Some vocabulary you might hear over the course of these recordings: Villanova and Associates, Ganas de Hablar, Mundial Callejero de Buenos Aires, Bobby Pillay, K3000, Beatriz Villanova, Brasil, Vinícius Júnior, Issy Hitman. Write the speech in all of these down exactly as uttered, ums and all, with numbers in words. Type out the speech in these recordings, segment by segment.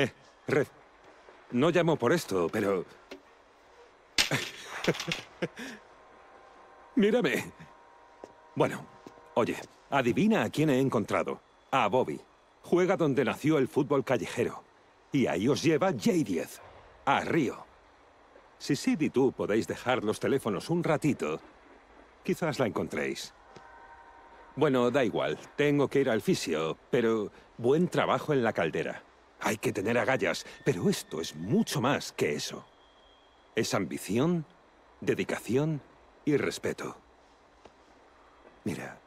Eh, Red, no llamo por esto, pero... Mírame. Bueno, oye, adivina a quién he encontrado. A Bobby. Juega donde nació el fútbol callejero. Y ahí os lleva J diez. A Río. Si Sid y tú podéis dejar los teléfonos un ratito, quizás la encontréis. Bueno, da igual. Tengo que ir al fisio, pero buen trabajo en la caldera. Hay que tener agallas, pero esto es mucho más que eso. Es ambición, dedicación y respeto. Mira,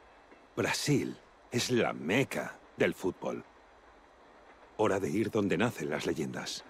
Brasil es la meca del fútbol. Hora de ir donde nacen las leyendas.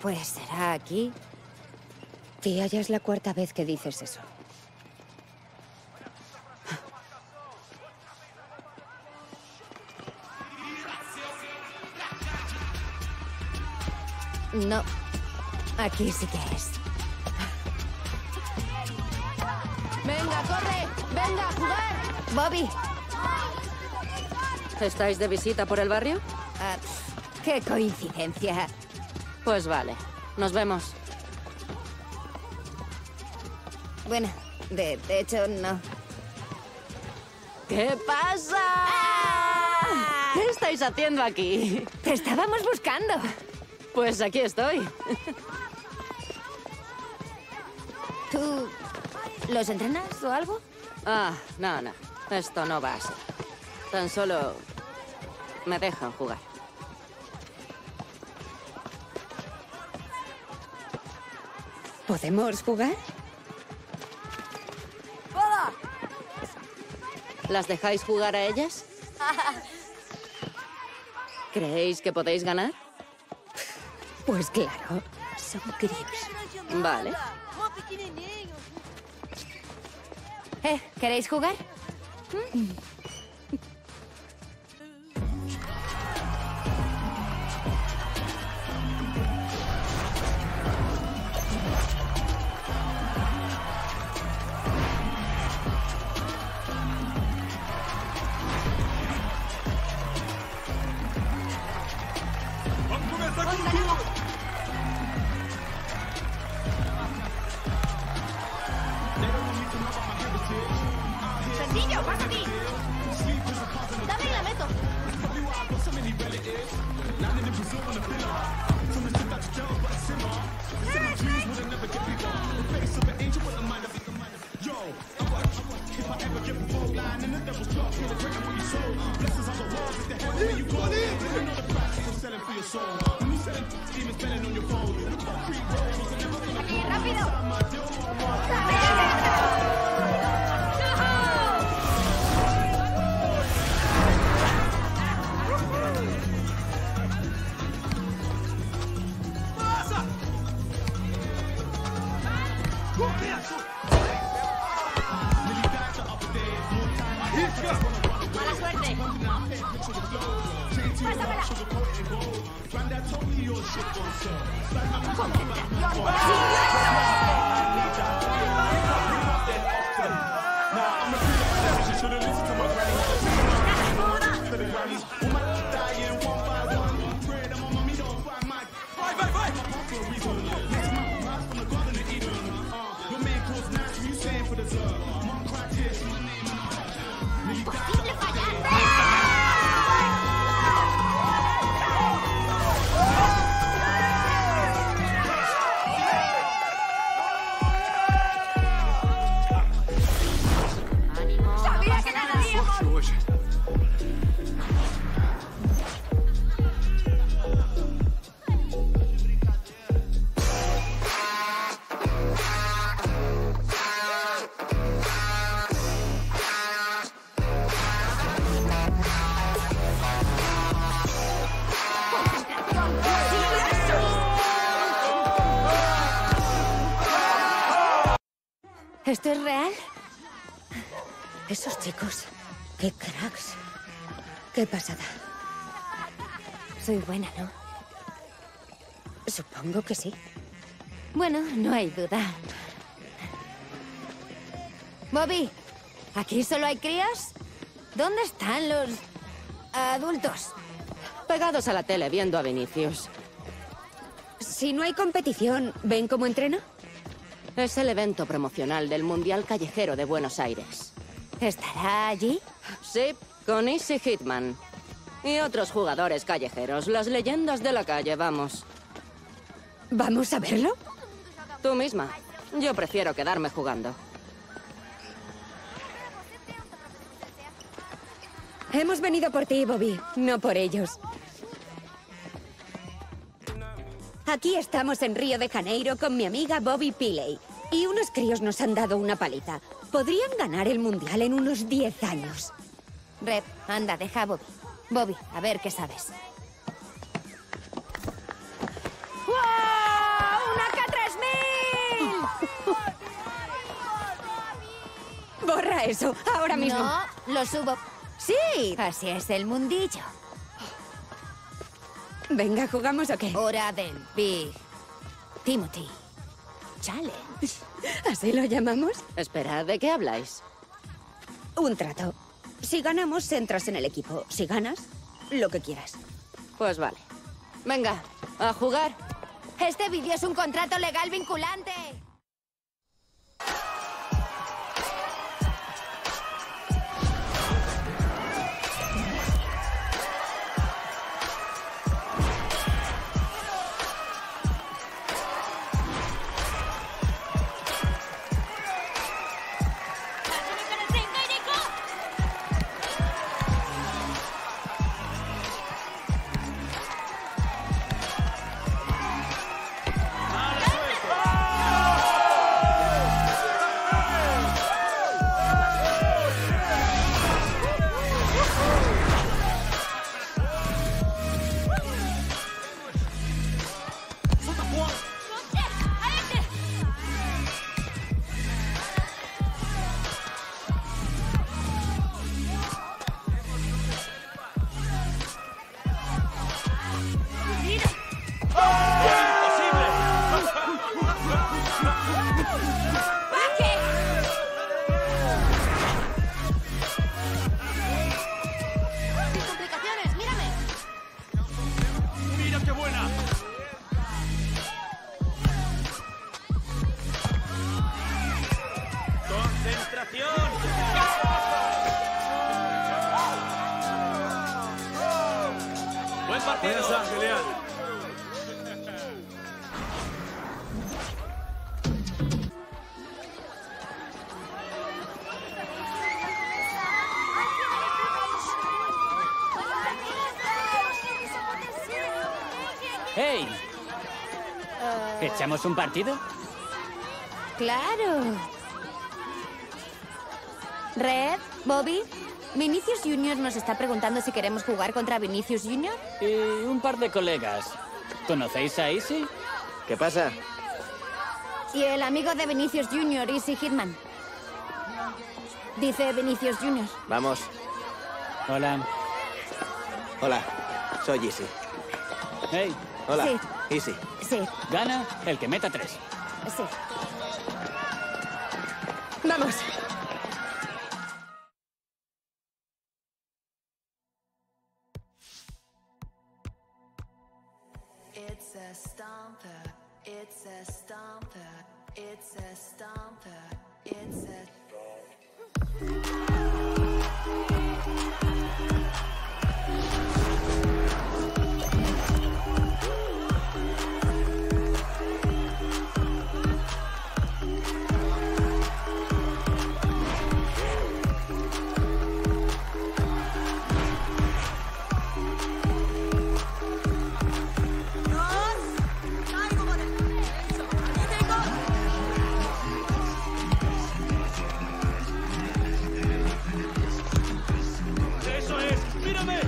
Pues será aquí. Tía, ya es la cuarta vez que dices eso. No, aquí sí que es. ¡Venga, corre! ¡Venga, a jugar! ¡Bobby! ¿Estáis de visita por el barrio? Ah, ¡qué coincidencia! Pues vale, nos vemos. Bueno, de, de hecho, no. ¿Qué pasa? ¡Ah! ¿Qué estáis haciendo aquí? Te estábamos buscando. Pues aquí estoy. ¿Tú los entrenas o algo? Ah, no, no. Esto no va así. Tan solo me dejan jugar. ¿Podemos jugar? ¡Hola! ¿Las dejáis jugar a ellas? ¿Creéis que podéis ganar? Pues claro, son críos. Vale. ¿Eh? ¿Queréis jugar? ¿Mm? ¿Esto es real? Esos chicos, qué cracks. Qué pasada. Soy buena, ¿no? Supongo que sí. Bueno, no hay duda. Bobby, ¿aquí solo hay crías? ¿Dónde están los adultos? Pegados a la tele viendo a Vinícius. Si no hay competición, ¿ven cómo entrena? Es el evento promocional del Mundial Callejero de Buenos Aires. ¿Estará allí? Sí, con Issy Hitman. Y otros jugadores callejeros, las leyendas de la calle, vamos. ¿Vamos a verlo? Tú misma. Yo prefiero quedarme jugando. Hemos venido por ti, Bobby, no por ellos. Aquí estamos en Río de Janeiro con mi amiga Bobby Pillay. Y unos críos nos han dado una paliza. Podrían ganar el mundial en unos diez años. Rep, anda, deja a Bobby. Bobby, a ver qué sabes. ¡Wow! ¡Una K tres mil! Borra eso, ahora mismo. No, lo subo. Sí, así es el mundillo. Venga, ¿jugamos o qué? Hora del Big Timothy Challenge. ¿Así lo llamamos? Esperad, ¿de qué habláis? Un trato. Si ganamos, entras en el equipo. Si ganas, lo que quieras. Pues vale. Venga, a jugar. Este vídeo es un contrato legal vinculante. ¡Hey! Uh... ¿Echamos un partido? ¡Claro! Red, Bobby, Vinícius Júnior nos está preguntando si queremos jugar contra Vinícius Júnior. Y un par de colegas. ¿Conocéis a Issy? ¿Qué pasa? Y el amigo de Vinícius Júnior, Issy Hitman. Dice Vinícius Júnior. Vamos. Hola. Hola, soy Issy. Hey. Hola, sí. Issy. Sí. Gana el que meta tres. Sí. Vamos. It's a stomper. It's a stomper. It's a stomper. It's a ¡Eso es! ¡Mírame!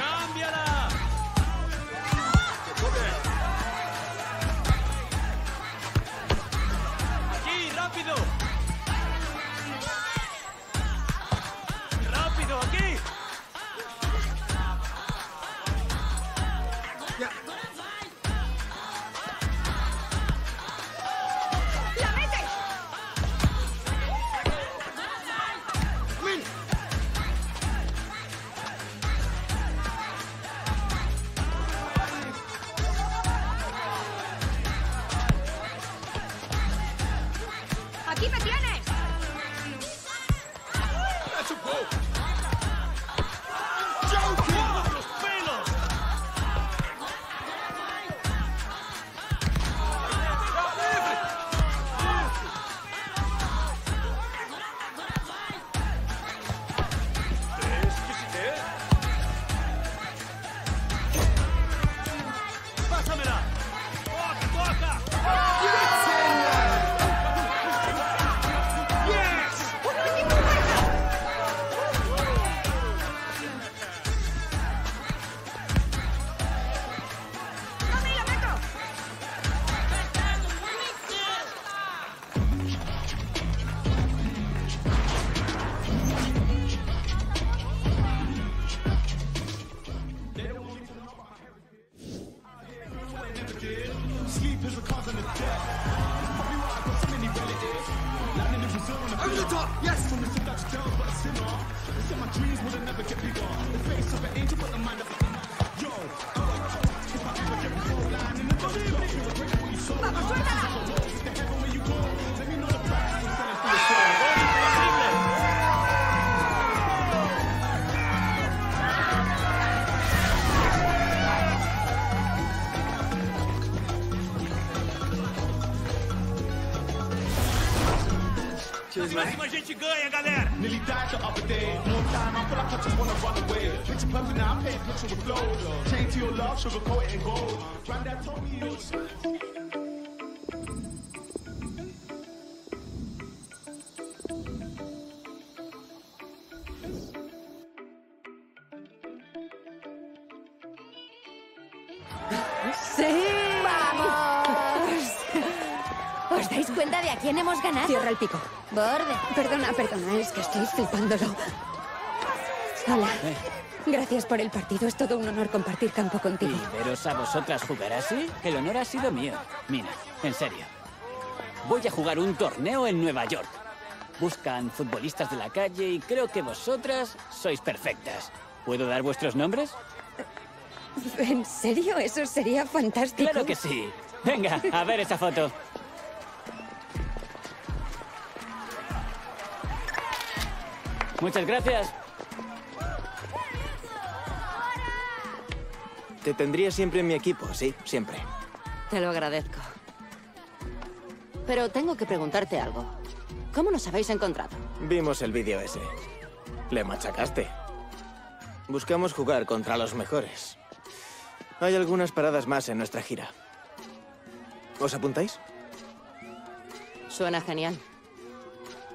¡Cámbiala! ¡Aquí, rápido! ¡Rápido, aquí! Ya. ¡La metes! ¡Win! ¡Aquí me tienes! ¡That's a goal! Próxima a gente ganha, galera! ¡Sí! ¿Os dais cuenta de a quién hemos ganado? Cierra el pico. Borde. Perdona, perdona, es que estoy flipándolo. Hola. Eh. Gracias por el partido, es todo un honor compartir campo contigo. ¿Pero a vosotras jugar así? El honor ha sido mío. Mira, en serio. Voy a jugar un torneo en Nueva York. Buscan futbolistas de la calle y creo que vosotras sois perfectas. ¿Puedo dar vuestros nombres? ¿En serio? Eso sería fantástico. Claro que sí. Venga, a ver esa foto. Muchas gracias. Te tendría siempre en mi equipo, sí, siempre. Te lo agradezco. Pero tengo que preguntarte algo. ¿Cómo nos habéis encontrado? Vimos el vídeo ese. Le machacaste. Buscamos jugar contra los mejores. Hay algunas paradas más en nuestra gira. ¿Os apuntáis? Suena genial.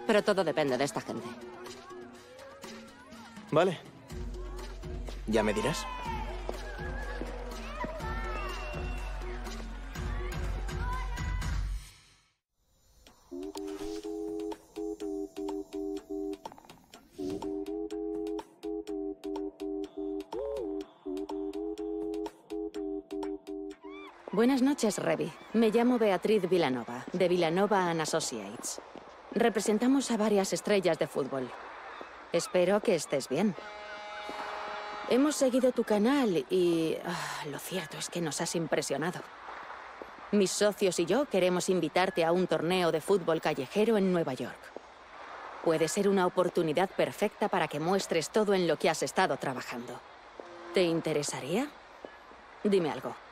Pero todo depende de esta gente. Vale. ¿Ya me dirás? Buenas noches, Revi. Me llamo Beatriz Villanova, de Villanova and Associates. Representamos a varias estrellas de fútbol. Espero que estés bien. Hemos seguido tu canal y... Oh, lo cierto es que nos has impresionado. Mis socios y yo queremos invitarte a un torneo de fútbol callejero en Nueva York. Puede ser una oportunidad perfecta para que muestres todo en lo que has estado trabajando. ¿Te interesaría? Dime algo.